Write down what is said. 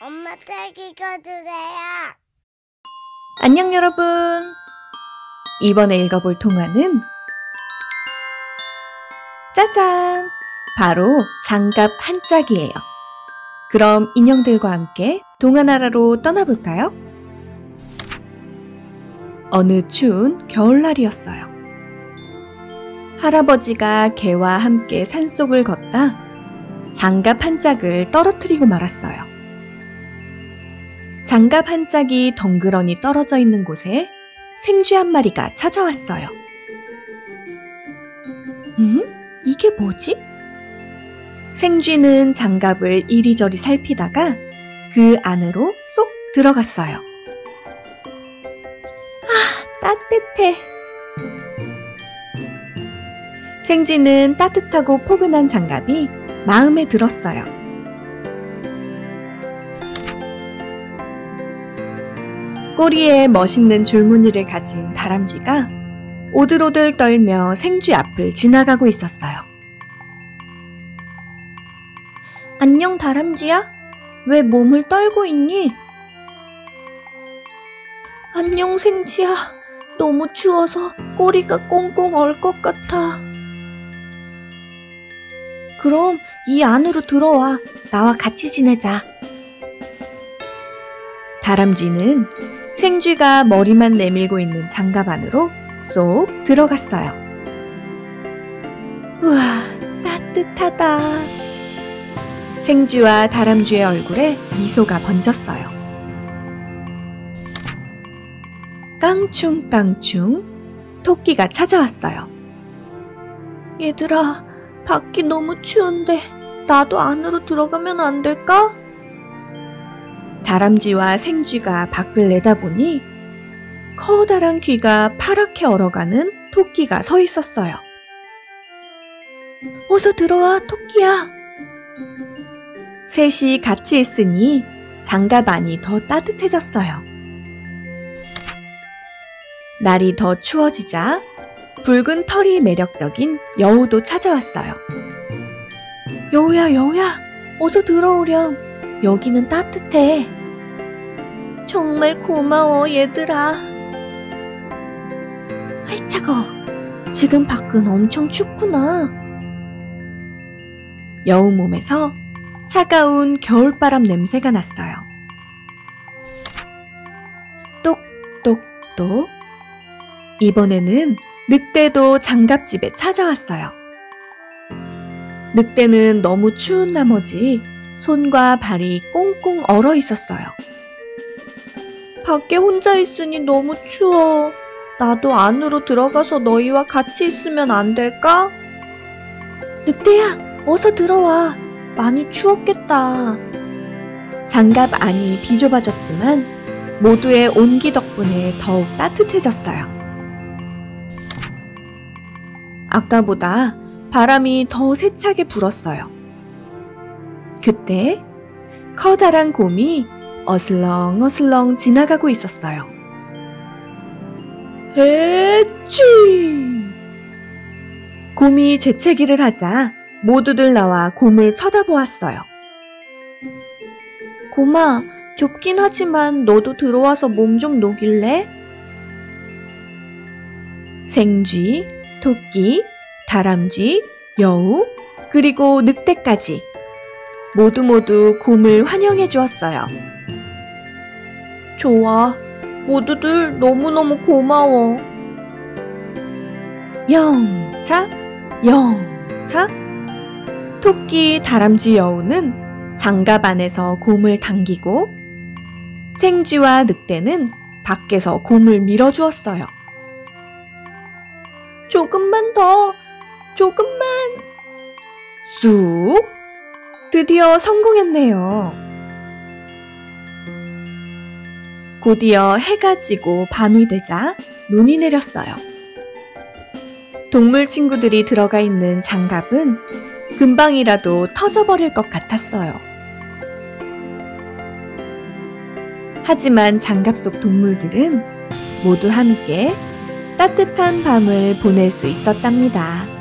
엄마 책 읽어주세요. 안녕 여러분. 이번에 읽어볼 동화는 짜잔! 바로 장갑 한 짝이에요. 그럼 인형들과 함께 동화 나라로 떠나볼까요? 어느 추운 겨울날이었어요. 할아버지가 개와 함께 산속을 걷다 장갑 한 짝을 떨어뜨리고 말았어요. 장갑 한 짝이 덩그러니 떨어져 있는 곳에 생쥐 한 마리가 찾아왔어요. 이게 뭐지? 생쥐는 장갑을 이리저리 살피다가 그 안으로 쏙 들어갔어요. 아, 따뜻해. 생쥐는 따뜻하고 포근한 장갑이 마음에 들었어요. 꼬리에 멋있는 줄무늬를 가진 다람쥐가 오들오들 떨며 생쥐 앞을 지나가고 있었어요. 안녕 다람쥐야? 왜 몸을 떨고 있니? 안녕 생쥐야. 너무 추워서 꼬리가 꽁꽁 얼 것 같아. 그럼 이 안으로 들어와. 나와 같이 지내자. 다람쥐는 생쥐가 머리만 내밀고 있는 장갑 안으로 쏙 들어갔어요. 우와, 따뜻하다. 생쥐와 다람쥐의 얼굴에 미소가 번졌어요. 깡충깡충 토끼가 찾아왔어요. 얘들아, 밖이 너무 추운데 나도 안으로 들어가면 안 될까? 다람쥐와 생쥐가 밖을 내다보니 커다란 귀가 파랗게 얼어가는 토끼가 서 있었어요. 어서 들어와, 토끼야. 셋이 같이 있으니 장갑 안이 더 따뜻해졌어요. 날이 더 추워지자 붉은 털이 매력적인 여우도 찾아왔어요. 여우야, 여우야, 어서 들어오렴. 여기는 따뜻해. 정말 고마워, 얘들아. 아이, 차가워. 지금 밖은 엄청 춥구나. 여우 몸에서 차가운 겨울바람 냄새가 났어요. 똑똑똑. 이번에는 늑대도 장갑집에 찾아왔어요. 늑대는 너무 추운 나머지 손과 발이 꽁꽁 얼어 있었어요. 밖에 혼자 있으니 너무 추워. 나도 안으로 들어가서 너희와 같이 있으면 안 될까? 늑대야, 어서 들어와. 많이 추웠겠다. 장갑 안이 비좁아졌지만 모두의 온기 덕분에 더욱 따뜻해졌어요. 아까보다 바람이 더 세차게 불었어요. 그때 커다란 곰이 어슬렁어슬렁 지나가고 있었어요. 에취! 곰이 재채기를 하자 모두들 나와 곰을 쳐다보았어요. 곰아, 좁긴 하지만 너도 들어와서 몸 좀 녹일래? 생쥐, 토끼, 다람쥐, 여우, 그리고 늑대까지 모두 곰을 환영해 주었어요. 좋아, 모두들 너무너무 고마워. 영차, 영차. 토끼, 다람쥐, 여우는 장갑 안에서 곰을 당기고 생쥐와 늑대는 밖에서 곰을 밀어주었어요. 조금만 더, 조금만. 쑥. 드디어 성공했네요. 곧이어 해가 지고 밤이 되자 눈이 내렸어요. 동물 친구들이 들어가 있는 장갑은 금방이라도 터져버릴 것 같았어요. 하지만 장갑 속 동물들은 모두 함께 따뜻한 밤을 보낼 수 있었답니다.